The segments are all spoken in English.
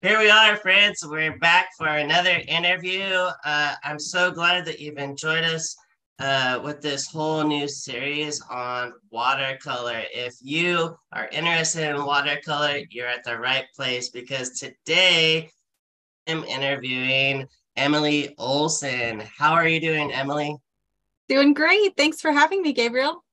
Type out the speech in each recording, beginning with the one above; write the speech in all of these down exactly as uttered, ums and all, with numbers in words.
Here we are, friends. We're back for another interview. Uh, I'm so glad that you've enjoyed us uh, with this whole new series on watercolor. If you are interested in watercolor, you're at the right place, because today I'm interviewing Emily Olsen. How are you doing, Emily? Doing great. Thanks for having me, Gabriel.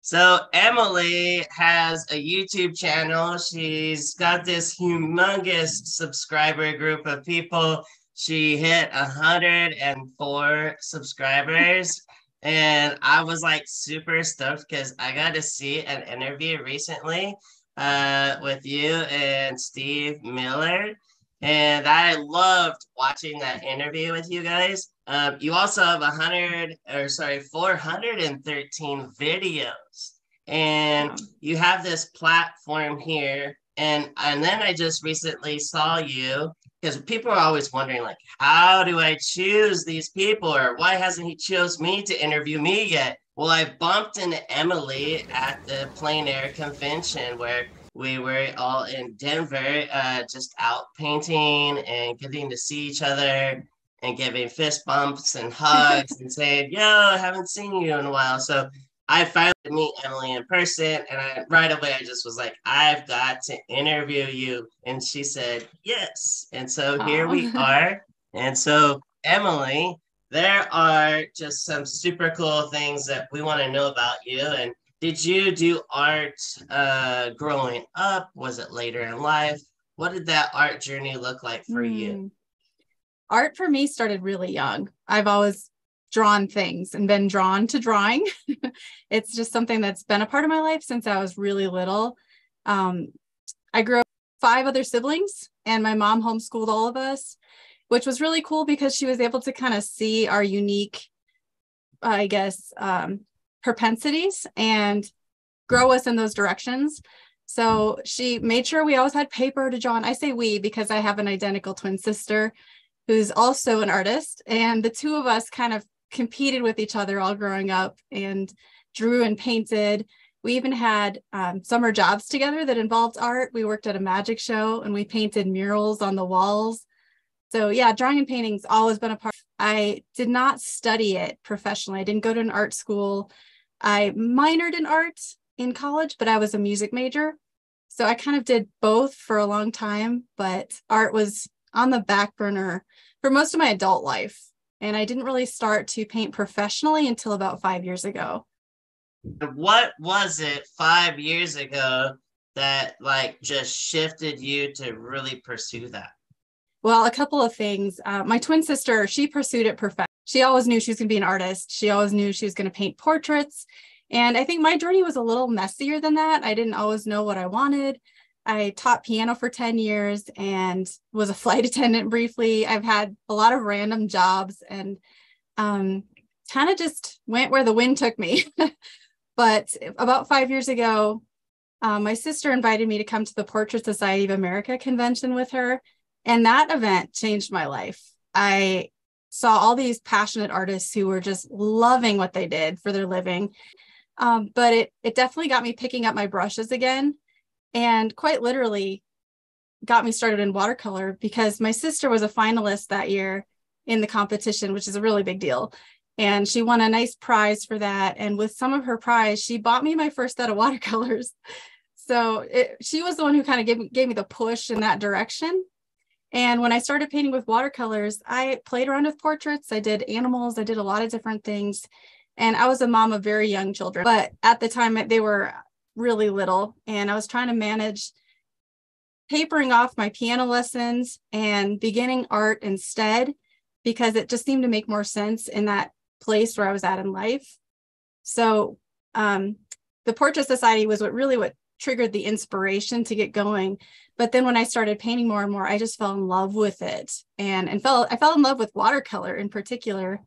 So Emily has a YouTube channel. She's got this humongous subscriber group of people. She hit one hundred four subscribers. And I was like super stoked because I got to see an interview recently uh, with you and Steve Miller. And I loved watching that interview with you guys. Um, you also have one hundred, or sorry, four hundred thirteen videos, and you have this platform here. And, and then I just recently saw you, because people are always wondering, like, how do I choose these people, or why hasn't he chose me to interview me yet? Well, I bumped into Emily at the Plain Air convention where we were all in Denver, uh, just out painting and getting to see each other and giving fist bumps and hugs and saying, yo, I haven't seen you in a while. So I finally meet Emily in person, and I, right away I just was like, I've got to interview you. And she said, yes. And so here Aww. we are. And so, Emily, there are just some super cool things that we want to know about you. And did you do art uh, growing up? Was it later in life? What did that art journey look like for mm. you? Art for me started really young. I've always drawn things and been drawn to drawing. It's just something that's been a part of my life since I was really little. Um, I grew up with five other siblings, and my mom homeschooled all of us, which was really cool because she was able to kind of see our unique, I guess, um, propensities and grow us in those directions. So she made sure we always had paper to draw. And I say we because I have an identical twin sister who's also an artist. And the two of us kind of competed with each other all growing up and drew and painted. We even had um, summer jobs together that involved art. We worked at a magic show and we painted murals on the walls. So yeah, drawing and painting's always been a part. I did not study it professionally. I didn't go to an art school. I minored in art in college, but I was a music major. So I kind of did both for a long time, but art was on the back burner for most of my adult life. And I didn't really start to paint professionally until about five years ago. What was it five years ago that like just shifted you to really pursue that? Well, a couple of things. Uh, my twin sister, she pursued it perfect. She always knew she was going to be an artist. She always knew she was going to paint portraits. And I think my journey was a little messier than that. I didn't always know what I wanted. I taught piano for ten years and was a flight attendant briefly. I've had a lot of random jobs and um, kind of just went where the wind took me. But about five years ago, uh, my sister invited me to come to the Portrait Society of America convention with her. And that event changed my life. I saw all these passionate artists who were just loving what they did for their living. Um, but it, it definitely got me picking up my brushes again. And quite literally got me started in watercolor, because my sister was a finalist that year in the competition, which is a really big deal. And she won a nice prize for that. And with some of her prize, she bought me my first set of watercolors. So it, she was the one who kind of gave, gave me the push in that direction. And when I started painting with watercolors, I played around with portraits. I did animals. I did a lot of different things. And I was a mom of very young children. But at the time, they were really little. And I was trying to manage tapering off my piano lessons and beginning art instead, because it just seemed to make more sense in that place where I was at in life. So um, the Portrait Society was what really what triggered the inspiration to get going. But then when I started painting more and more, I just fell in love with it, and and fell I fell in love with watercolor in particular.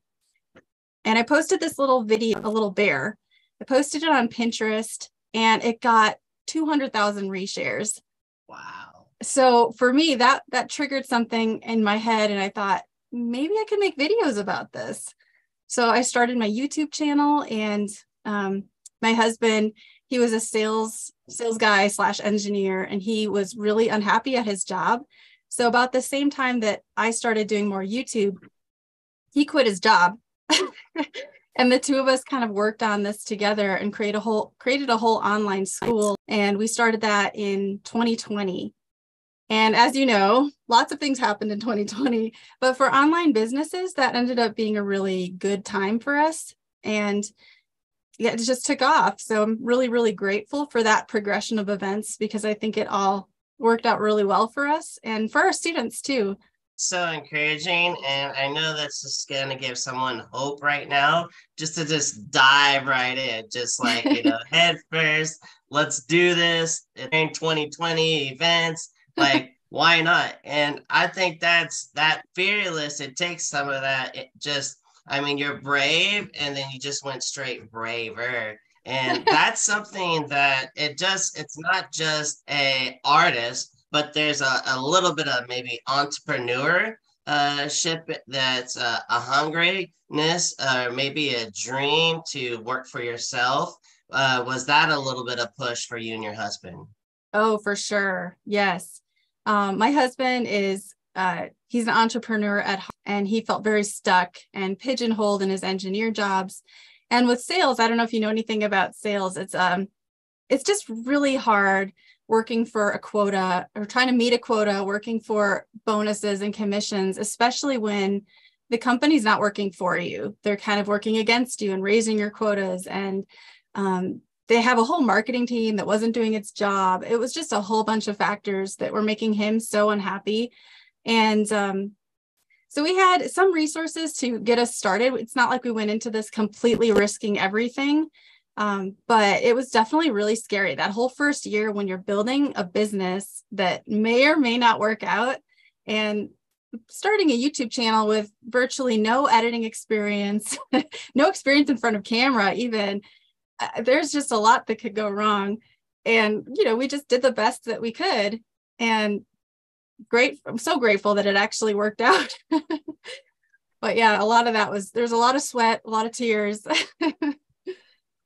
And I posted this little video, a little bear. I posted it on Pinterest, and it got two hundred thousand reshares. Wow! So for me, that that triggered something in my head, and I thought maybe I could make videos about this. So I started my YouTube channel, and um, my husband, he was a sales sales guy slash engineer, and he was really unhappy at his job. So about the same time that I started doing more YouTube, he quit his job. And the two of us kind of worked on this together and create a whole, created a whole online school. And we started that in twenty twenty. And as you know, lots of things happened in twenty twenty. But for online businesses, that ended up being a really good time for us. And yeah, it just took off. So I'm really, really grateful for that progression of events, because I think it all worked out really well for us and for our students too. So encouraging, and I know that's just gonna give someone hope right now, just to just dive right in, just like, you know, head first, let's do this in twenty twenty events, like, why not? And I think that's that fearless, it takes some of that, it just, I mean, you're brave, and then you just went straight braver. And that's something that it just, it's not just a artist, but there's a, a little bit of maybe entrepreneur uh, ship that's uh, a hungriness or uh, maybe a dream to work for yourself. Uh, was that a little bit of push for you and your husband? Oh, for sure. Yes. Um, my husband is, uh, he's an entrepreneur at heart, and he felt very stuck and pigeonholed in his engineer jobs. And with sales, I don't know if you know anything about sales. It's, um, it's just really hard working for a quota or trying to meet a quota, working for bonuses and commissions, especially when the company's not working for you. They're kind of working against you and raising your quotas. And um, they have a whole marketing team that wasn't doing its job. It was just a whole bunch of factors that were making him so unhappy. And um, so we had some resources to get us started. It's not like we went into this completely risking everything. Um, but it was definitely really scary that whole first year when you're building a business that may or may not work out, and starting a YouTube channel with virtually no editing experience, no experience in front of camera, even uh, there's just a lot that could go wrong. And, you know, we just did the best that we could, and great. I'm so grateful that it actually worked out. But yeah, a lot of that was, there's a lot of sweat, a lot of tears.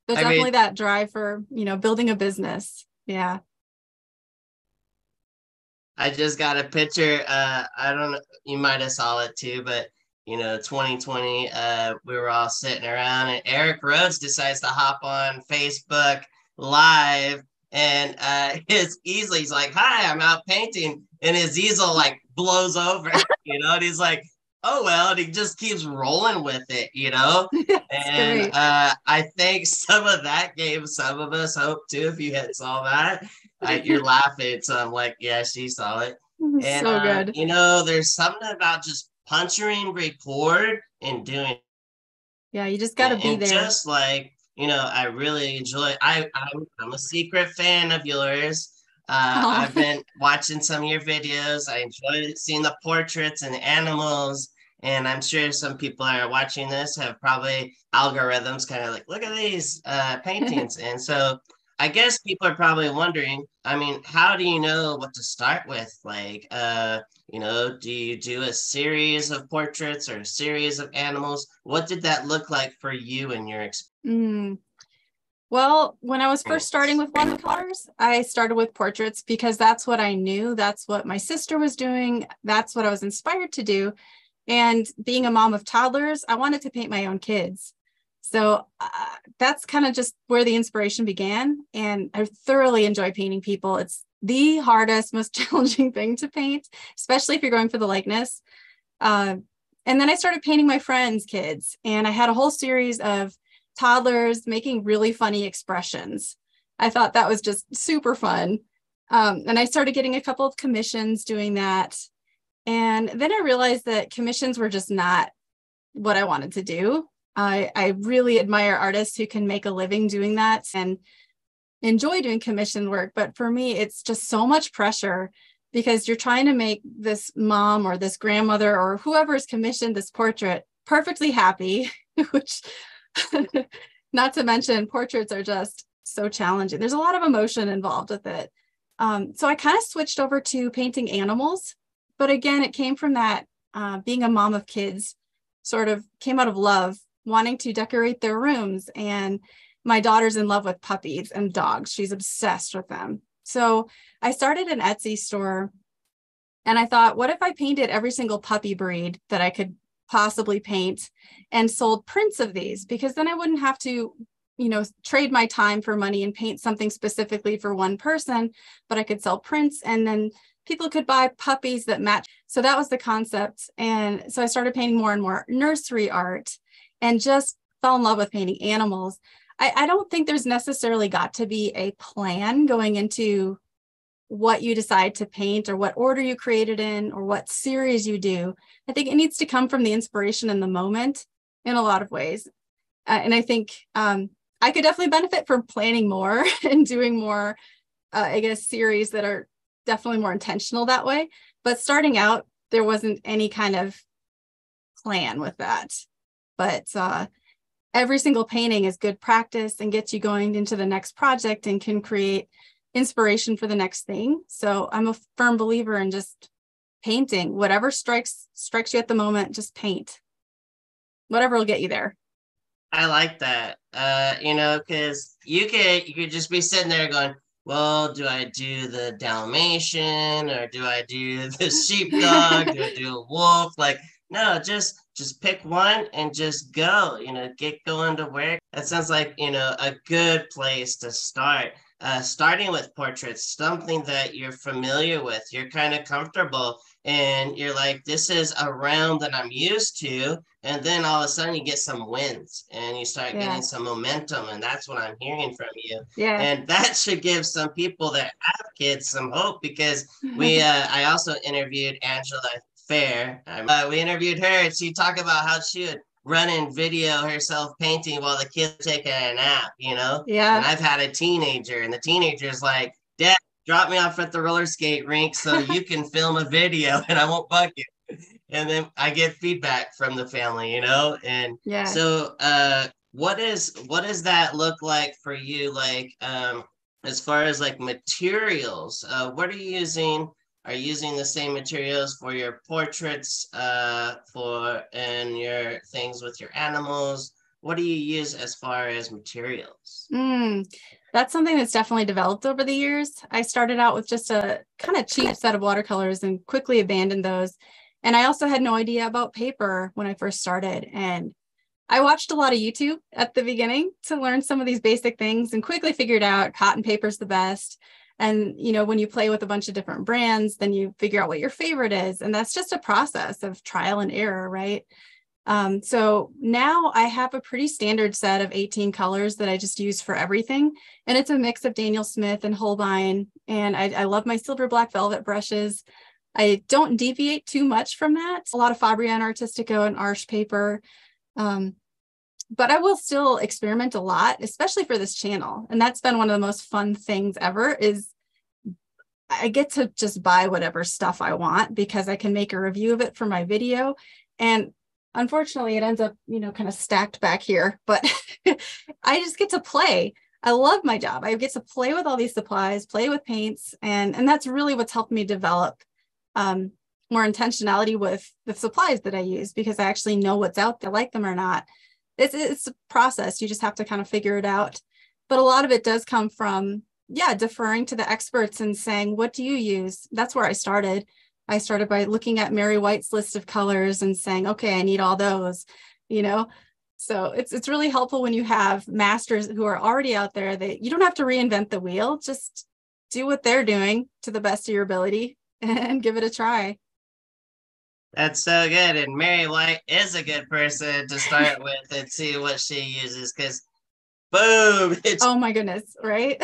There's I definitely mean, that drive for, you know, building a business. Yeah. I just got a picture. Uh, I don't know. You might have saw it too, but, you know, twenty twenty, uh, we were all sitting around, and Eric Rhodes decides to hop on Facebook Live, and uh, his easel, he's like, hi, I'm out painting. And his easel like blows over, you know, and he's like, oh, well, and he just keeps rolling with it, you know? And uh, I think some of that gave some of us hope, too, if you had saw that. I, you're laughing, so I'm like, yeah, she saw it. And, so good. Uh, you know, there's something about just punching record and doing. Yeah, you just got to be there. Just like, you know, I really enjoy I I'm, I'm a secret fan of yours. Uh, oh. I've been watching some of your videos. I enjoy seeing the portraits and animals. And I'm sure some people are watching this have probably algorithms kind of like, look at these uh, paintings. And so I guess people are probably wondering, I mean, how do you know what to start with? Like, uh, you know, do you do a series of portraits or a series of animals? What did that look like for you and your experience? Mm. Well, when I was first starting with watercolors, I started with portraits because that's what I knew. That's what my sister was doing. That's what I was inspired to do. And being a mom of toddlers, I wanted to paint my own kids. So uh, that's kind of just where the inspiration began. And I thoroughly enjoy painting people. It's the hardest, most challenging thing to paint, especially if you're going for the likeness. Uh, and then I started painting my friends' kids. And I had a whole series of toddlers making really funny expressions. I thought that was just super fun. Um, and I started getting a couple of commissions doing that. And then I realized that commissions were just not what I wanted to do. I, I really admire artists who can make a living doing that and enjoy doing commission work. But for me, it's just so much pressure because you're trying to make this mom or this grandmother or whoever's commissioned this portrait perfectly happy, which not to mention portraits are just so challenging. There's a lot of emotion involved with it. Um, so I kind of switched over to painting animals. But again, it came from that uh, being a mom of kids sort of came out of love, wanting to decorate their rooms. And my daughter's in love with puppies and dogs. She's obsessed with them. So I started an Etsy store And I thought, what if I painted every single puppy breed that I could possibly paint and sold prints of these? Because then I wouldn't have to, you know, trade my time for money and paint something specifically for one person, but I could sell prints and then people could buy puppies that match. So that was the concept. And so I started painting more and more nursery art and just fell in love with painting animals. I, I don't think there's necessarily got to be a plan going into what you decide to paint or what order you create it in or what series you do. I think it needs to come from the inspiration in the moment in a lot of ways. Uh, and I think um, I could definitely benefit from planning more and doing more, uh, I guess, series that are definitely more intentional that way. But starting out, there wasn't any kind of plan with that. But uh, every single painting is good practice and gets you going into the next project and can create inspiration for the next thing. So I'm a firm believer in just painting. Whatever strikes strikes you at the moment, just paint. Whatever will get you there. I like that. Uh, you know, because you could you could just be sitting there going, well, do I do the Dalmatian or do I do the sheepdog? Do I do a wolf? Like, no, just just pick one and just go. You know, get going to work. That sounds like, you know, a good place to start. Uh, starting with portraits, something that you're familiar with, you're kind of comfortable, and you're like, this is a realm that I'm used to. And then all of a sudden you get some wins and you start yeah. getting some momentum. And that's what I'm hearing from you. Yeah. And that should give some people that have kids some hope, because we, uh, I also interviewed Angela Fair. Uh, we interviewed her and she talked about how she would run and video herself painting while the kid's taking a nap, you know? Yeah. And I've had a teenager, and the teenager's like, Dad, drop me off at the roller skate rink so you can film a video and I won't bug you. And then I get feedback from the family, you know? And yeah. so uh, what is, what does that look like for you? Like, um, as far as like materials, uh, what are you using? Are you using the same materials for your portraits, uh, for and your things with your animals? What do you use as far as materials? Mm, that's something that's definitely developed over the years. I started out with just a kind of cheap set of watercolors and quickly abandoned those. And I also had no idea about paper when I first started. And I watched a lot of YouTube at the beginning to learn some of these basic things and quickly figured out cotton paper is the best. And, you know, when you play with a bunch of different brands, then you figure out what your favorite is. And that's just a process of trial and error, right? Um, so now I have a pretty standard set of eighteen colors that I just use for everything. And it's a mix of Daniel Smith and Holbein. And I, I love my silver black velvet brushes. I don't deviate too much from that. A lot of Fabriano Artistico and Arches paper. Um, But I will still experiment a lot, especially for this channel. And that's been one of the most fun things ever is I get to just buy whatever stuff I want because I can make a review of it for my video. And unfortunately, it ends up, you know, kind of stacked back here. But I just get to play. I love my job. I get to play with all these supplies, play with paints. And, and that's really what's helped me develop um, more intentionality with the supplies that I use, because I actually know what's out there, like them or not. It's, it's a process. You just have to kind of figure it out. But a lot of it does come from, yeah, deferring to the experts and saying, what do you use? That's where I started. I started by looking at Mary Whyte's list of colors and saying, okay, I need all those, you know? So it's, it's really helpful when you have masters who are already out there that you don't have to reinvent the wheel. Just do what they're doing to the best of your ability and give it a try. That's so good. And Mary Whyte is a good person to start with and see what she uses, because boom. It's, oh my goodness. Right.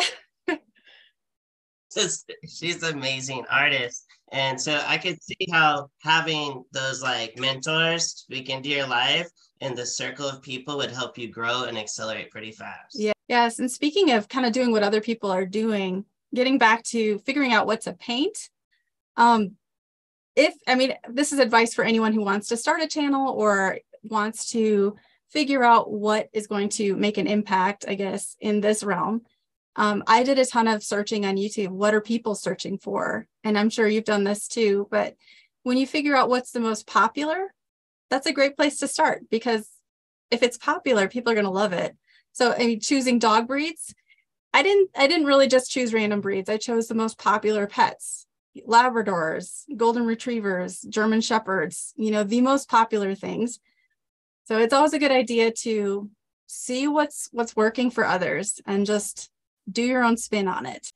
Just, she's an amazing artist. And so I could see how having those like mentors speak into your life and the circle of people would help you grow and accelerate pretty fast. Yeah. Yes. And speaking of kind of doing what other people are doing, getting back to figuring out what to paint. Um, If, I mean, this is advice for anyone who wants to start a channel or wants to figure out what is going to make an impact, I guess, in this realm. Um, I did a ton of searching on YouTube. What are people searching for? And I'm sure you've done this too. But when you figure out what's the most popular, that's a great place to start, because if it's popular, people are going to love it. So, I mean, choosing dog breeds, I didn't, I didn't really just choose random breeds. I chose the most popular pets. Labradors, golden retrievers, German shepherds, you know, the most popular things. So it's always a good idea to see what's what's working for others and just do your own spin on it.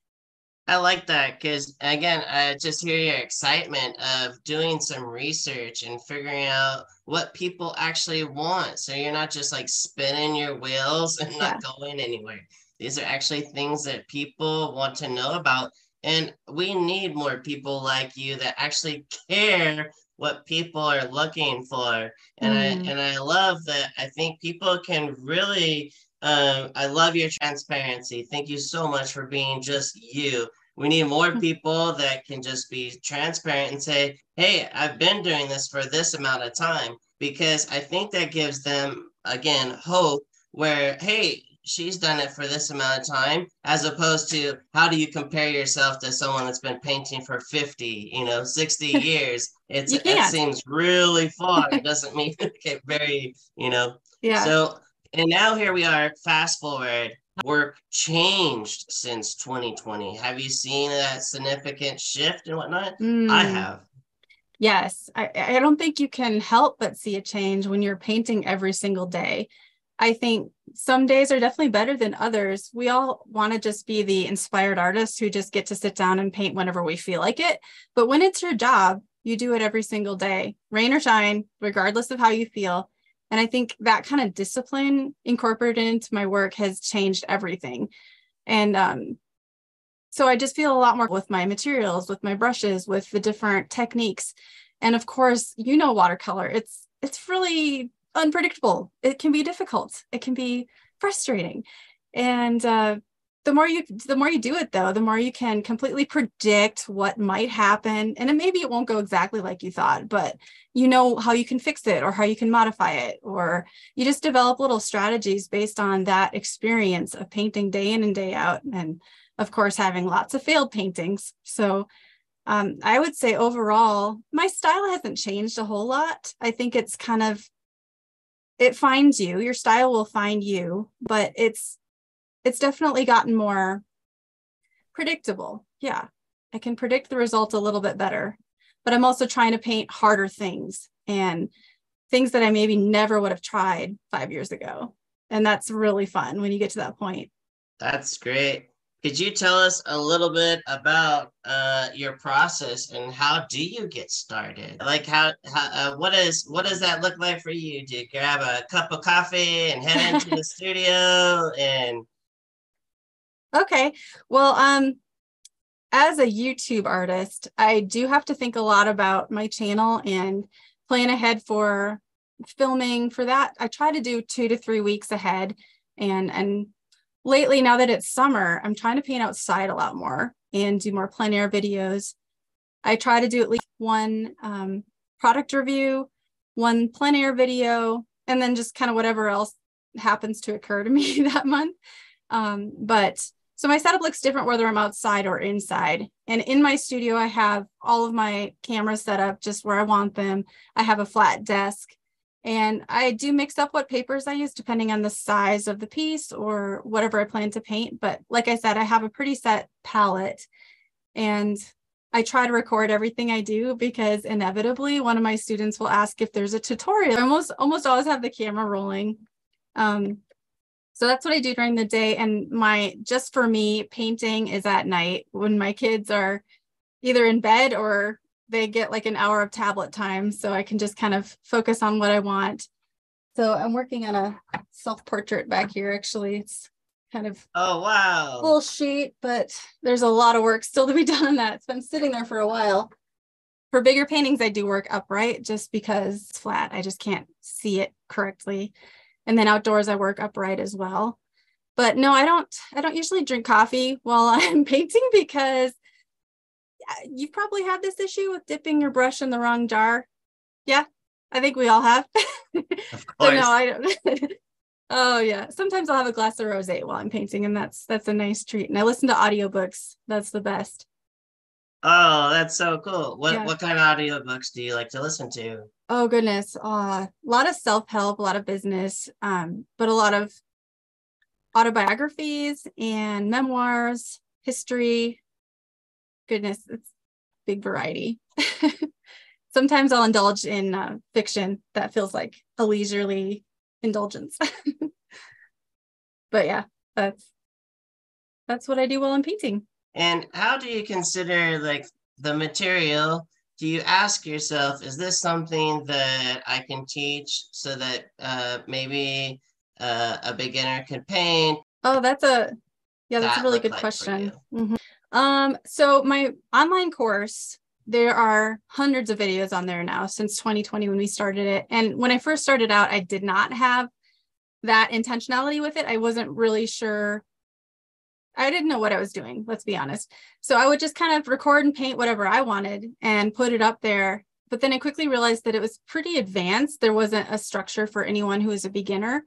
I like that, because again, I just hear your excitement of doing some research and figuring out what people actually want. So you're not just like spinning your wheels and yeah. not going anywhere. These are actually things that people want to know about. And we need more people like you that actually care what people are looking for. And mm. I and I love that. I think people can really Um, I love your transparency. Thank you so much for being just you. We need more people that can just be transparent and say, hey, I've been doing this for this amount of time, because I think that gives them, again, hope where, hey, she's done it for this amount of time, as opposed to how do you compare yourself to someone that's been painting for fifty, you know, sixty years. It's, it seems really far. It doesn't mean it get very, you know. Yeah. So. And now here we are, fast forward, work changed since twenty twenty. Have you seen a significant shift and whatnot? Mm. I have. Yes. I, I don't think you can help but see a change when you're painting every single day. I think some days are definitely better than others. We all want to just be the inspired artists who just get to sit down and paint whenever we feel like it. But when it's your job, you do it every single day, rain or shine, regardless of how you feel. And I think that kind of discipline incorporated into my work has changed everything. And um, so I just feel a lot more with my materials, with my brushes, with the different techniques. And of course, you know, watercolor, it's, it's really unpredictable. It can be difficult. It can be frustrating. And uh, the more you, the more you do it though, the more you can completely predict what might happen. And it, maybe it won't go exactly like you thought, but you know how you can fix it or how you can modify it, or you just develop little strategies based on that experience of painting day in and day out. And of course, having lots of failed paintings. So um, I would say overall, my style hasn't changed a whole lot. I think it's kind of, it finds you, your style will find you, but it's, it's definitely gotten more predictable. Yeah, I can predict the result a little bit better, but I'm also trying to paint harder things and things that I maybe never would have tried five years ago. And that's really fun when you get to that point. That's great. Could you tell us a little bit about uh, your process and how do you get started? Like how, how uh, what is what does that look like for you? Do you grab a cup of coffee and head into the studio and... Okay. Well, um, as a YouTube artist, I do have to think a lot about my channel and plan ahead for filming for that. I try to do two to three weeks ahead. And, and lately, now that it's summer, I'm trying to paint outside a lot more and do more plein air videos. I try to do at least one um, product review, one plein air video, and then just kind of whatever else happens to occur to me that month. Um, but so my setup looks different whether I'm outside or inside. And in my studio, I have all of my cameras set up just where I want them. I have a flat desk, and I do mix up what papers I use depending on the size of the piece or whatever I plan to paint. But like I said, I have a pretty set palette, and I try to record everything I do because inevitably one of my students will ask if there's a tutorial. I almost, almost always have the camera rolling. Um, So that's what I do during the day. And my, just for me, painting is at night when my kids are either in bed or they get like an hour of tablet time. So I can just kind of focus on what I want. So I'm working on a self-portrait back here, actually. It's kind of oh wow, full sheet, but there's a lot of work still to be done on that. It's been sitting there for a while. For bigger paintings, I do work upright just because it's flat. I just can't see it correctly. And then outdoors, I work upright as well. But no, I don't, I don't usually drink coffee while I'm painting, because you've probably had this issue with dipping your brush in the wrong jar. Yeah, I think we all have. Of course. So no, I don't. Oh, yeah. Sometimes I'll have a glass of rosé while I'm painting, and that's that's a nice treat. And I listen to audiobooks. That's the best. Oh, that's so cool. What yeah. what kind of audiobooks do you like to listen to? Oh, goodness. Uh, a lot of self-help, a lot of business, um, but a lot of autobiographies and memoirs, history. Goodness, it's big variety. Sometimes I'll indulge in uh, fiction that feels like a leisurely indulgence. But yeah, that's that's what I do while I'm painting. And how do you consider like the material? Do you ask yourself, is this something that I can teach so that uh, maybe uh, a beginner could paint? Oh, that's a yeah, that's that a really good like question. Mm-hmm. Um, so my online course, there are hundreds of videos on there now since twenty twenty when we started it. And when I first started out, I did not have that intentionality with it. I wasn't really sure. I didn't know what I was doing, let's be honest. So I would just kind of record and paint whatever I wanted and put it up there. But then I quickly realized that it was pretty advanced. There wasn't a structure for anyone who is a beginner.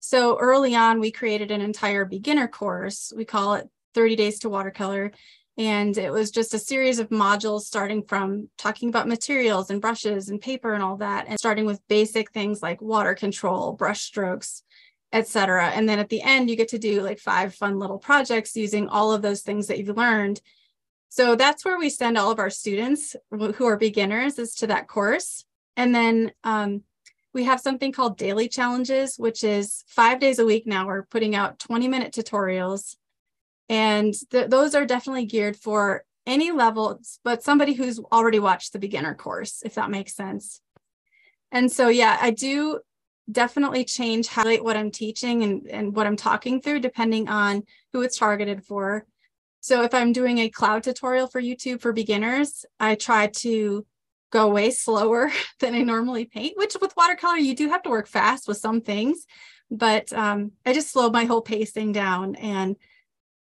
So early on, we created an entire beginner course. We call it thirty days to Watercolor. And it was just a series of modules starting from talking about materials and brushes and paper and all that, and starting with basic things like water control, brush strokes, et cetera. And then at the end, you get to do like five fun little projects using all of those things that you've learned. So that's where we send all of our students who are beginners, is to that course. And then um, we have something called daily challenges, which is five days a week now. We're putting out twenty minute tutorials. And th those are definitely geared for any level, but somebody who's already watched the beginner course, if that makes sense. And so, yeah, I do definitely change, highlight what I'm teaching and, and what I'm talking through, depending on who it's targeted for. So if I'm doing a cloud tutorial for YouTube for beginners, I try to go way slower than I normally paint, which with watercolor, you do have to work fast with some things, but um, I just slow my whole pacing down and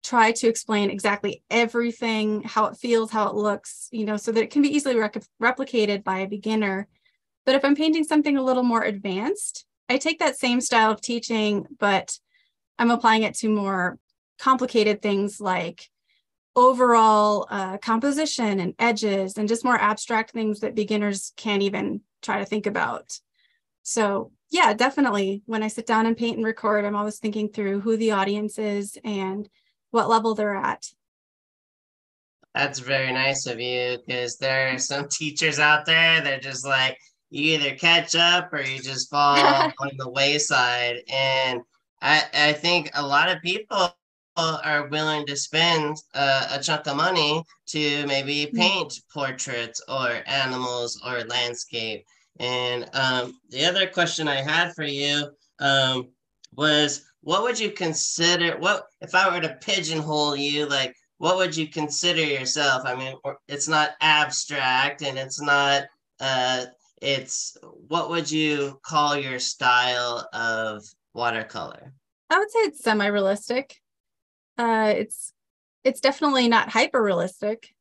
try to explain exactly everything, how it feels, how it looks, you know, so that it can be easily rec replicated by a beginner. But if I'm painting something a little more advanced, I take that same style of teaching, but I'm applying it to more complicated things like overall uh, composition and edges and just more abstract things that beginners can't even try to think about. So yeah, definitely when I sit down and paint and record, I'm always thinking through who the audience is and what level they're at. That's very nice of you, because there are some teachers out there that are just like, you either catch up or you just fall on the wayside. And I, I think a lot of people are willing to spend uh, a chunk of money to maybe paint mm-hmm. portraits or animals or landscape. And um, the other question I had for you um, was, what would you consider, what, if I were to pigeonhole you, like, what would you consider yourself? I mean, it's not abstract and it's not, uh, it's, what would you call your style of watercolor? I would say it's semi-realistic. Uh, it's, it's definitely not hyper-realistic,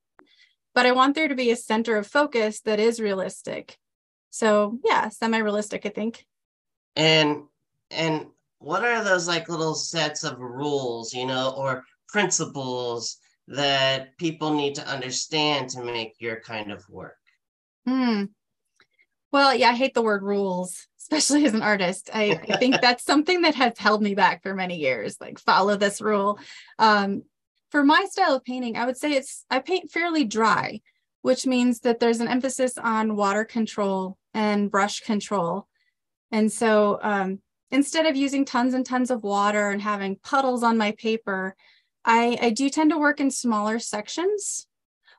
but I want there to be a center of focus that is realistic. So yeah, semi-realistic, I think. And, and, what are those like little sets of rules, you know, or principles that people need to understand to make your kind of work? Mm. Well, yeah, I hate the word rules, especially as an artist. I, I think that's something that has held me back for many years, like follow this rule. Um, for my style of painting, I would say it's, I paint fairly dry, which means that there's an emphasis on water control and brush control. And so, um, instead of using tons and tons of water and having puddles on my paper, I, I do tend to work in smaller sections.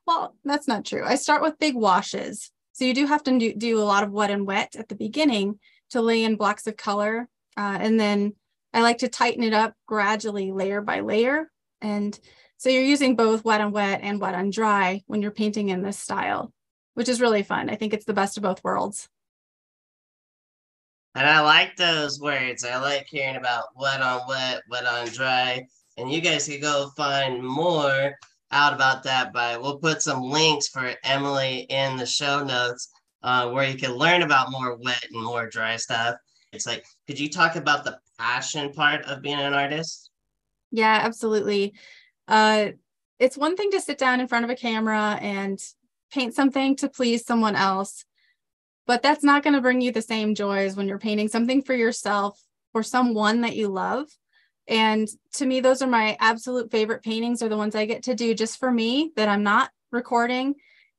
Well, that's not true. I start with big washes. So you do have to do, do a lot of wet and wet at the beginning to lay in blocks of color. Uh, and then I like to tighten it up gradually, layer by layer. And so you're using both wet and wet and wet and dry when you're painting in this style, which is really fun. I think it's the best of both worlds. And I like those words. I like hearing about wet on wet, wet on dry. And you guys can go find more out about that. But we'll put some links for Emily in the show notes uh, where you can learn about more wet and more dry stuff. It's like, could you talk about the passion part of being an artist? Yeah, absolutely. Uh, it's one thing to sit down in front of a camera and paint something to please someone else. But that's not going to bring you the same joys when you're painting something for yourself or someone that you love. And to me, those are my absolute favorite paintings, are the ones I get to do just for me, that I'm not recording.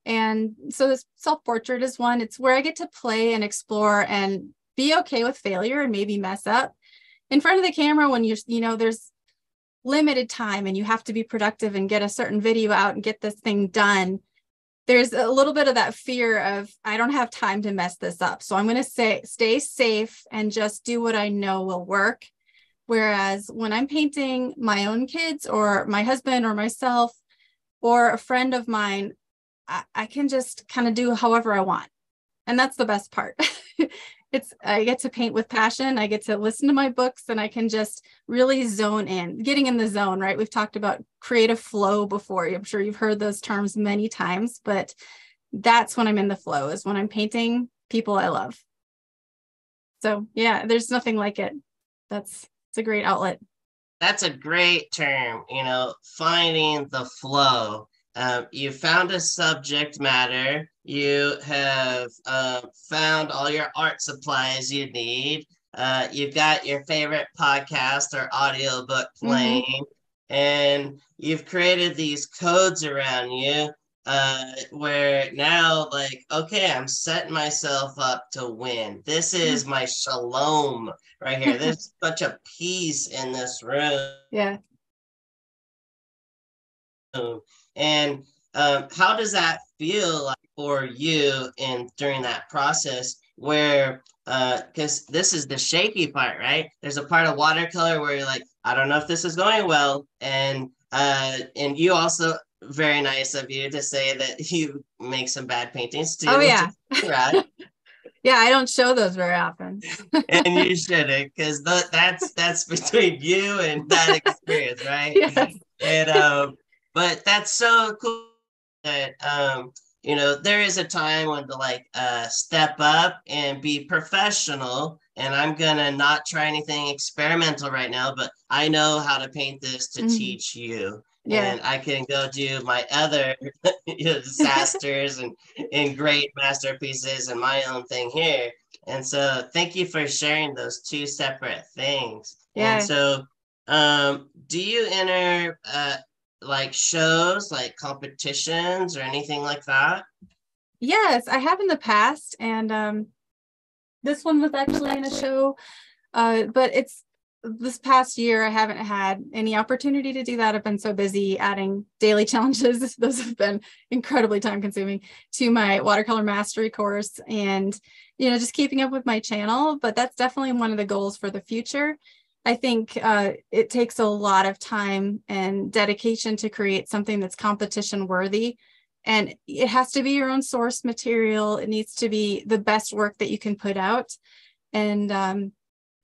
And so this self-portrait is one. It's where I get to play and explore and be okay with failure and maybe mess up in front of the camera when you're, you know, there's limited time and you have to be productive and get a certain video out and get this thing done. There's a little bit of that fear of, I don't have time to mess this up. So I'm going to say, stay safe and just do what I know will work. Whereas when I'm painting my own kids or my husband or myself or a friend of mine, I, I can just kind of do however I want. And that's the best part. It's, I get to paint with passion. I get to listen to my books and I can just really zone in, getting in the zone, right? We've talked about creative flow before. I'm sure you've heard those terms many times, but that's when I'm in the flow, is when I'm painting people I love. So yeah, there's nothing like it. That's, it's a great outlet. That's a great term, you know, finding the flow. Um, you found a subject matter. You have uh, found all your art supplies you need. Uh, you've got your favorite podcast or audiobook playing. Mm-hmm. And you've created these codes around you uh, where now, like, okay, I'm setting myself up to win. This is my shalom right here. There's such a peace in this room. Yeah. And um, how does that feel like for you in during that process where, because uh, this is the shaky part, right? There's a part of watercolor where you're like, I don't know if this is going well. And, uh, and you also, very nice of you to say that you make some bad paintings too. Oh yeah. Right. Yeah, I don't show those very often. And you shouldn't, because th that's, that's between you and that experience, right? Yes. And, um, but that's so cool that, um, you know, there is a time when to like uh, step up and be professional. And I'm going to not try anything experimental right now, but I know how to paint this to mm-hmm. teach you. Yeah. And I can go do my other you know, disasters and, and great masterpieces and my own thing here. And so thank you for sharing those two separate things. Yeah. And so um, do you enter... Uh, like shows, like competitions or anything like that? Yes, I have in the past. And um, this one was actually in a show, uh, but it's this past year, I haven't had any opportunity to do that. I've been so busy adding daily challenges. Those have been incredibly time consuming to my watercolor mastery course and, you know, just keeping up with my channel. But that's definitely one of the goals for the future. I think uh, it takes a lot of time and dedication to create something that's competition worthy, and it has to be your own source material. It needs to be the best work that you can put out. And um,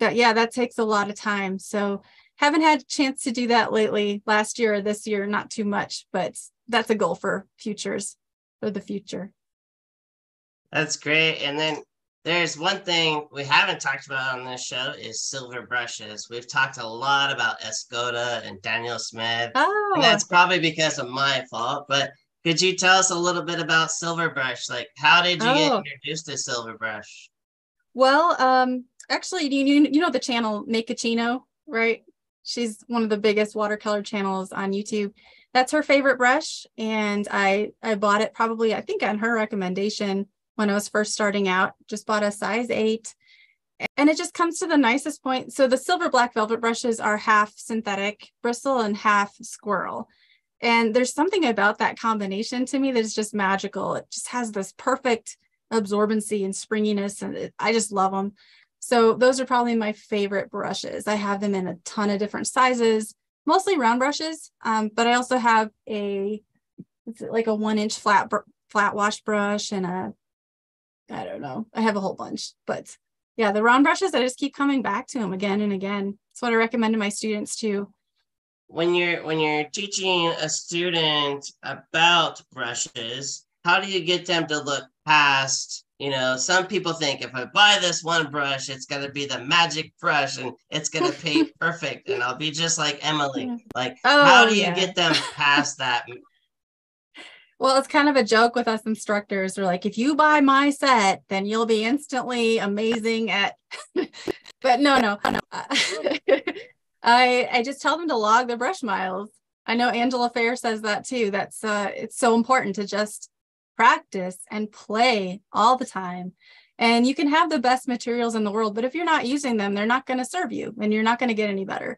that, yeah, that takes a lot of time. So haven't had a chance to do that lately, last year or this year, not too much, but that's a goal for futures, for the future. That's great. And then there's one thing we haven't talked about on this show is silver brushes. We've talked a lot about Escoda and Daniel Smith. Oh. And that's probably because of my fault, but could you tell us a little bit about Silverbrush? Like, how did you oh. get introduced to Silverbrush? Well, um, actually, you, you know the channel Makechino, right? She's one of the biggest watercolor channels on YouTube. That's her favorite brush, and I, I bought it probably, I think, on her recommendation when I was first starting out. Just bought a size eight, and it just comes to the nicest point. So the silver black velvet brushes are half synthetic bristle and half squirrel. And there's something about that combination to me that is just magical. It just has this perfect absorbency and springiness, and it, I just love them. So those are probably my favorite brushes. I have them in a ton of different sizes, mostly round brushes. Um, but I also have a, it's like a one inch flat, flat wash brush and a, I don't know. I have a whole bunch, but yeah, the round brushes, I just keep coming back to them again and again. It's what I recommend to my students too. When you're, when you're teaching a student about brushes, how do you get them to look past, you know, some people think if I buy this one brush, it's going to be the magic brush and it's going to paint perfect. And I'll be just like Emily. Yeah. Like, oh, how do you yeah. get them past that? Well, it's kind of a joke with us instructors. We're like, if you buy my set, then you'll be instantly amazing at, but no, no, no. I, I just tell them to log their brush miles. I know Angela Fair says that too. That's, uh, it's so important to just practice and play all the time. And you can have the best materials in the world, but if you're not using them, they're not going to serve you and you're not going to get any better.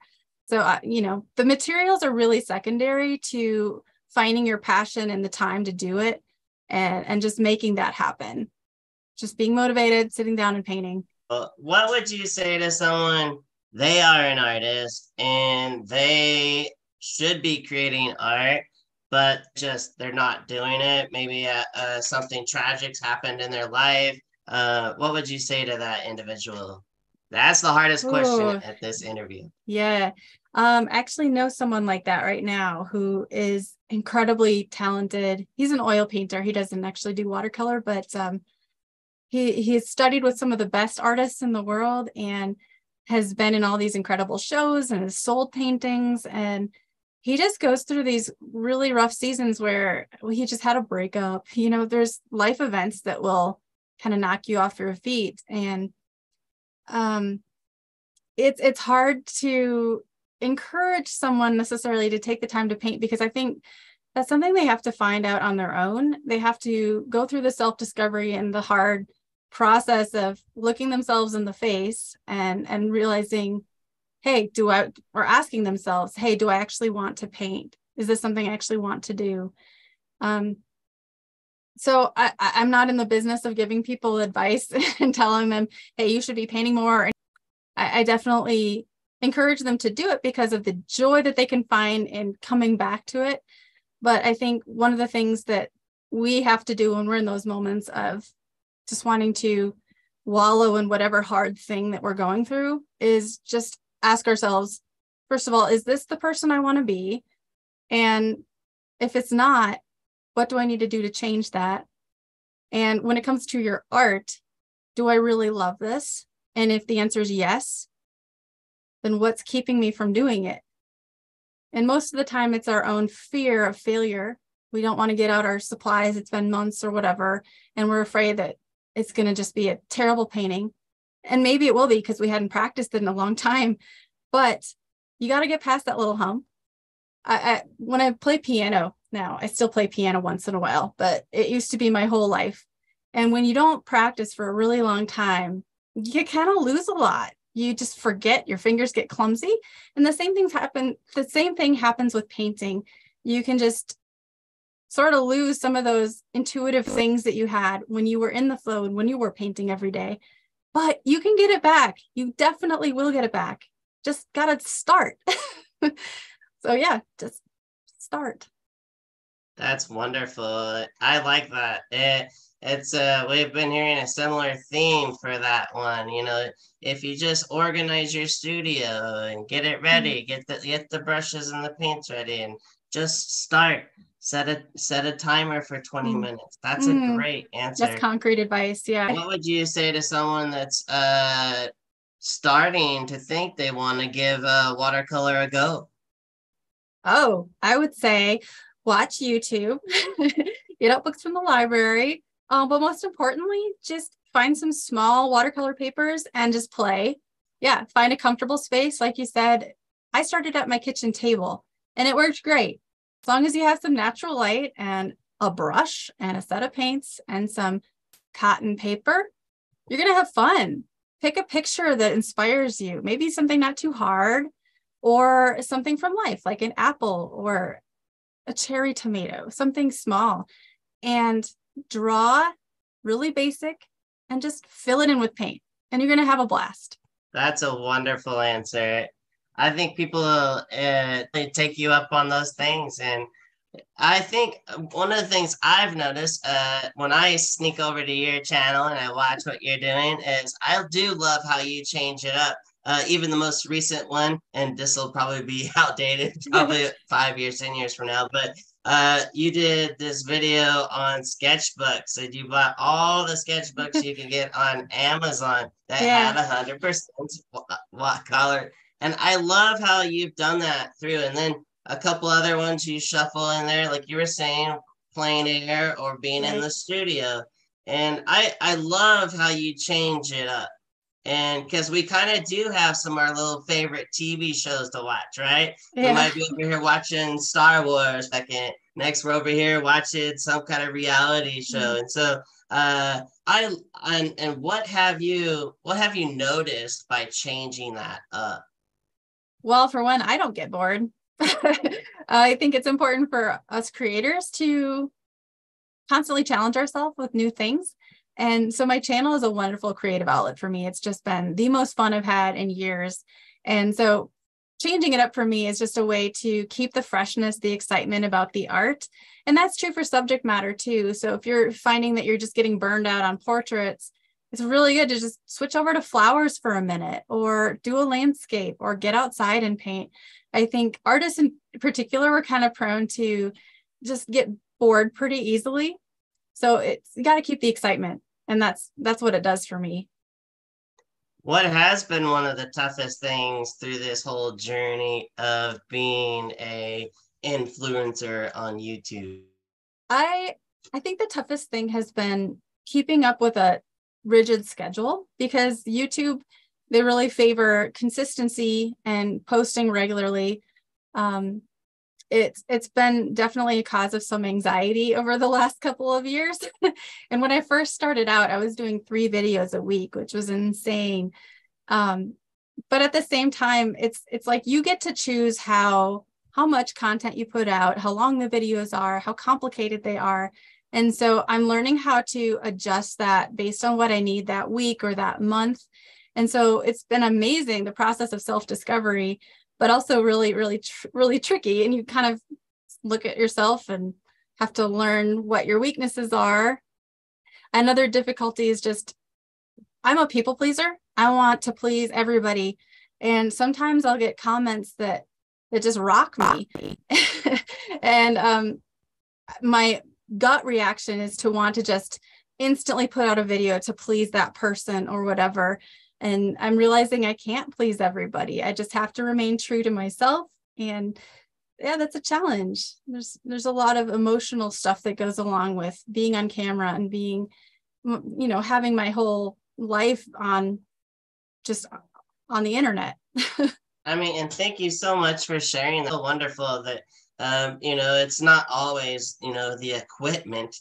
So, uh, you know, the materials are really secondary to finding your passion and the time to do it and, and just making that happen. Just being motivated, sitting down and painting. Uh, what would you say to someone, they are an artist and they should be creating art, but just they're not doing it? Maybe uh, uh, something tragic's happened in their life. Uh, what would you say to that individual? That's the hardest Ooh. question at this interview. Yeah. Um, I actually know someone like that right now who is incredibly talented. He's an oil painter. He doesn't actually do watercolor, but um, he he's studied with some of the best artists in the world and has been in all these incredible shows and has sold paintings. And he just goes through these really rough seasons where he just had a breakup. You know, there's life events that will kind of knock you off your feet. And um, it's, it's hard to encourage someone necessarily to take the time to paint, because I think that's something they have to find out on their own. They have to go through the self-discovery and the hard process of looking themselves in the face and, and realizing, hey, do I, or asking themselves, hey, do I actually want to paint? Is this something I actually want to do? Um, So I, I'm not in the business of giving people advice and telling them, hey, you should be painting more. I, I definitely encourage them to do it because of the joy that they can find in coming back to it. But I think one of the things that we have to do when we're in those moments of just wanting to wallow in whatever hard thing that we're going through is just ask ourselves, first of all, is this the person I want to be? And if it's not, what do I need to do to change that? And when it comes to your art, do I really love this? And if the answer is yes, then what's keeping me from doing it? And most of the time it's our own fear of failure. We don't want to get out our supplies. It's been months or whatever. And we're afraid that it's going to just be a terrible painting. And maybe it will be because we hadn't practiced it in a long time, but you got to get past that little hump. I, I, when I play piano, now, I still play piano once in a while, but it used to be my whole life. And when you don't practice for a really long time, you kind of lose a lot. You just forget, your fingers get clumsy. And the same things happen. The same thing happens with painting. You can just sort of lose some of those intuitive things that you had when you were in the flow and when you were painting every day, but you can get it back. You definitely will get it back. Just got to start. So yeah, just start. That's wonderful. I like that. It, it's uh, we've been hearing a similar theme for that one. You know, if you just organize your studio and get it ready, get the get the brushes and the paints ready, and just start. Set a set a timer for twenty mm. minutes. That's mm. a great answer. That's concrete advice. Yeah. What would you say to someone that's uh starting to think they want to give uh, watercolor a go? Oh, I would say, watch YouTube, get out books from the library, um, but most importantly, just find some small watercolor papers and just play. Yeah, find a comfortable space. Like you said, I started at my kitchen table and it worked great. As long as you have some natural light and a brush and a set of paints and some cotton paper, you're going to have fun. Pick a picture that inspires you, maybe something not too hard or something from life, like an apple or a cherry tomato, something small, and draw really basic and just fill it in with paint and you're going to have a blast. That's a wonderful answer. I think people uh, they take you up on those things. And I think one of the things I've noticed uh, when I sneak over to your channel and I watch what you're doing is I do love how you change it up. Uh, even the most recent one, and this will probably be outdated, probably five years, ten years from now, but uh, you did this video on sketchbooks, and you bought all the sketchbooks you can get on Amazon that yeah. had one hundred percent watercolor, and I love how you've done that through, and then a couple other ones you shuffle in there, like you were saying, Plain Air or being right. in the studio, and I, I love how you change it up. And because we kind of do have some of our little favorite T V shows to watch, right? Yeah. We might be over here watching Star Wars second. Next, we're over here watching some kind of reality show. Mm-hmm. And so uh, I, I and what have you what have you noticed by changing that up? Well, for one, I don't get bored. I think it's important for us creators to constantly challenge ourselves with new things. And so my channel is a wonderful creative outlet for me. It's just been the most fun I've had in years. And so changing it up for me is just a way to keep the freshness, the excitement about the art. And that's true for subject matter too. So if you're finding that you're just getting burned out on portraits, it's really good to just switch over to flowers for a minute, or do a landscape, or get outside and paint. I think artists in particular were kind of prone to just get bored pretty easily. So it's, you got to keep the excitement. And that's that's what it does for me. What has been one of the toughest things through this whole journey of being a influencer on YouTube? I I think the toughest thing has been keeping up with a rigid schedule, because YouTube, they really favor consistency and posting regularly. Um, It's it's been definitely a cause of some anxiety over the last couple of years. And when I first started out, I was doing three videos a week, which was insane. Um, but at the same time, it's it's like you get to choose how how much content you put out, how long the videos are, how complicated they are. And so I'm learning how to adjust that based on what I need that week or that month. And so it's been amazing, the process of self-discovery, but also really, really, tr- really tricky. And you kind of look at yourself and have to learn what your weaknesses are. Another difficulty is just, I'm a people pleaser. I want to please everybody. And sometimes I'll get comments that, that just rock me. And um, my gut reaction is to want to just instantly put out a video to please that person or whatever. And I'm realizing I can't please everybody. I just have to remain true to myself. And yeah, that's a challenge. There's there's a lot of emotional stuff that goes along with being on camera and being, you know, having my whole life on just on the internet. I mean, and thank you so much for sharing. That's so wonderful that, um, you know, it's not always, you know, the equipment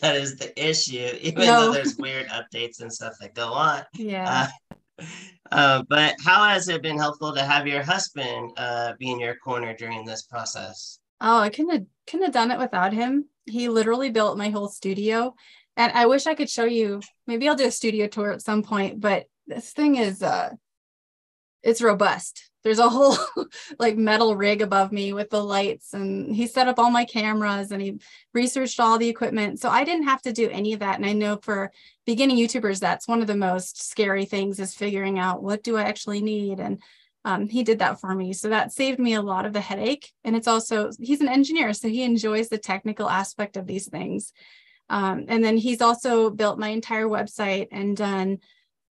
that is the issue, even no. though there's weird updates and stuff that go on. Yeah. Uh, uh, but how has it been helpful to have your husband uh, be in your corner during this process? Oh, I couldn't have, couldn't have done it without him. He literally built my whole studio. And I wish I could show you, maybe I'll do a studio tour at some point, but this thing is, uh, it's robust. There's a whole like metal rig above me with the lights, and he set up all my cameras and he researched all the equipment. So I didn't have to do any of that. And I know for beginning YouTubers, that's one of the most scary things, is figuring out what do I actually need. And um, he did that for me. So that saved me a lot of the headache. And it's also, he's an engineer, so he enjoys the technical aspect of these things. Um, and then he's also built my entire website and done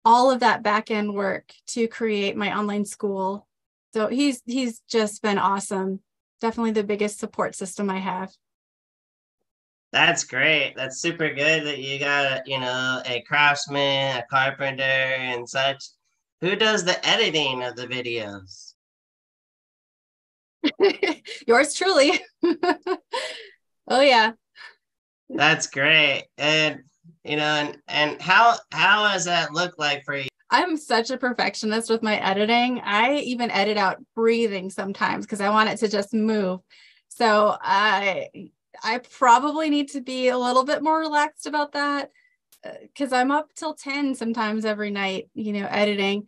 all of that back end work to create my online school. So he's he's just been awesome. Definitely the biggest support system I have. That's great. That's super good that you got, you know, a craftsman, a carpenter and such. Who does the editing of the videos? Yours truly. Oh, yeah. That's great. And, you know, and, and how how does that look like for you? I'm such a perfectionist with my editing. I even edit out breathing sometimes because I want it to just move. So I I probably need to be a little bit more relaxed about that, because I'm up till ten sometimes every night, you know, editing.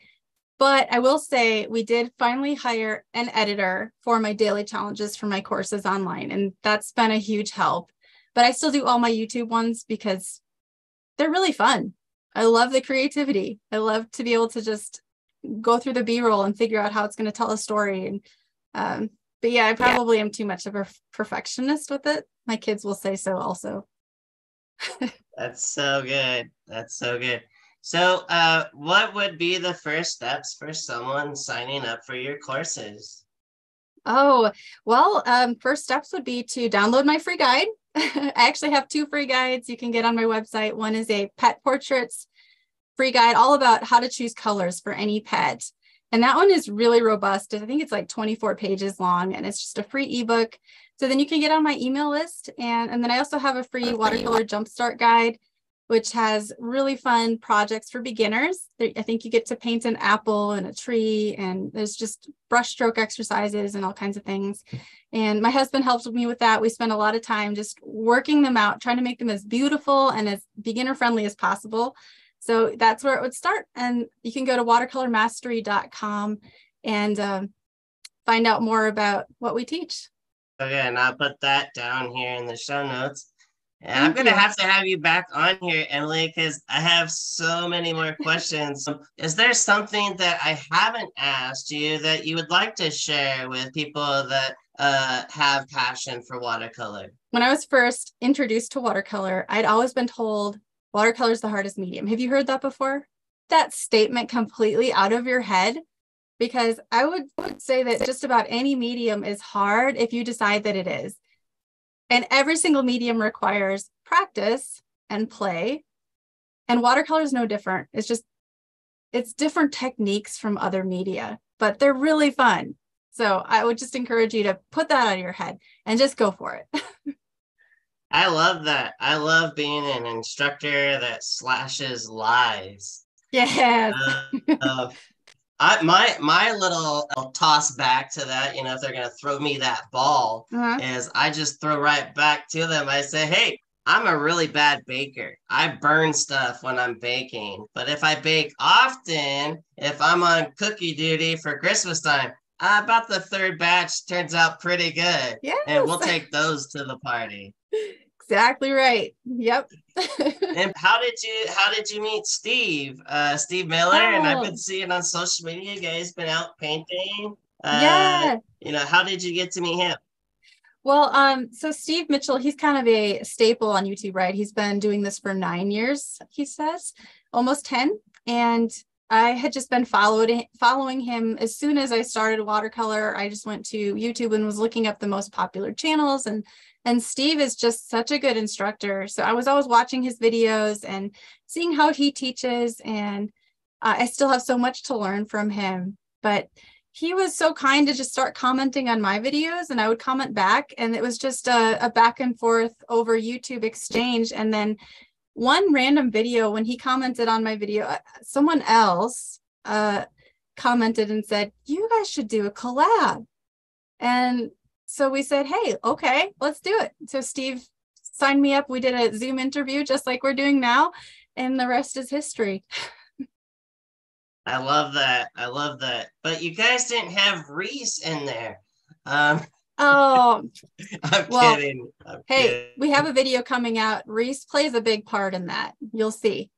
But I will say we did finally hire an editor for my daily challenges for my courses online, and that's been a huge help. But I still do all my YouTube ones because they're really fun. I love the creativity. I love to be able to just go through the B-roll and figure out how it's going to tell a story. And um, but yeah, I probably yeah. am too much of a perfectionist with it. My kids will say so also. That's so good. That's so good. So uh, what would be the first steps for someone signing up for your courses? Oh, well, um, first steps would be to download my free guide. I actually have two free guides you can get on my website. One is a pet portraits free guide all about how to choose colors for any pet. And that one is really robust. I think it's like twenty-four pages long, and it's just a free ebook. So then you can get on my email list. And, and then I also have a free watercolor jumpstart guide, which has really fun projects for beginners. I think you get to paint an apple and a tree, and there's just brushstroke exercises and all kinds of things. And my husband helped me with that. We spent a lot of time just working them out, trying to make them as beautiful and as beginner friendly as possible. So that's where it would start. And you can go to watercolor mastery dot com and um, find out more about what we teach. Okay, and I'll put that down here in the show notes. And I'm going to have to have you back on here, Emily, because I have so many more questions. Is there something that I haven't asked you that you would like to share with people that uh, have passion for watercolor? When I was first introduced to watercolor, I'd always been told watercolor is the hardest medium. Have you heard that before? That statement completely out of your head, because I would, would say that just about any medium is hard if you decide that it is. And every single medium requires practice and play. And watercolor is no different. It's just, it's different techniques from other media, but they're really fun. So I would just encourage you to put that out of your head and just go for it. I love that. I love being an instructor that slashes lies. Yes. Uh, uh, I, my my little I'll toss back to that, you know, if they're going to throw me that ball, uh-huh. is I just throw right back to them. I say, hey, I'm a really bad baker. I burn stuff when I'm baking. But if I bake often, if I'm on cookie duty for Christmas time, uh, about the third batch turns out pretty good. Yes. And we'll take those to the party. Exactly right. Yep. And how did you how did you meet Steve? Uh, Steve Miller, oh. and I've been seeing on social media, you guys been out painting. Uh, yeah. You know, how did you get to meet him? Well, um, so Steve Mitchell, he's kind of a staple on YouTube, right? He's been doing this for nine years, he says, almost ten. And I had just been followed following him as soon as I started watercolor. I just went to YouTube and was looking up the most popular channels, and And Steve is just such a good instructor. So I was always watching his videos and seeing how he teaches. And uh, I still have so much to learn from him. But he was so kind to just start commenting on my videos, and I would comment back. And it was just a, a back and forth over YouTube exchange. And then one random video, when he commented on my video, someone else uh, commented and said, you guys should do a collab. And so we said, hey, okay, let's do it. So Steve signed me up. We did a Zoom interview just like we're doing now, and the rest is history. I love that. I love that. But you guys didn't have Reese in there. Um, oh, I'm well, kidding. I'm hey, kidding. We have a video coming out. Reese plays a big part in that. You'll see.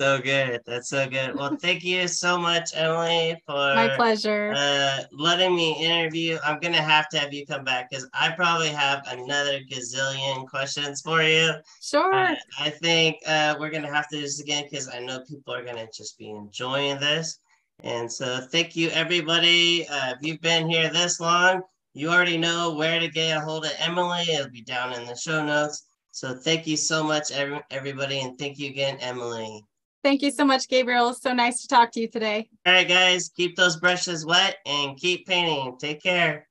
So good. That's so good. Well, thank you so much, Emily, for my pleasure. Uh, letting me interview. I'm going to have to have you come back, because I probably have another gazillion questions for you. Sure. Uh, I think uh, we're going to have to do this again, because I know people are going to just be enjoying this. And so thank you, everybody. Uh, if you've been here this long, you already know where to get a hold of Emily. It'll be down in the show notes. So thank you so much, every everybody. And thank you again, Emily. Thank you so much, Gabriel. It's so nice to talk to you today. All right, guys, keep those brushes wet and keep painting. Take care.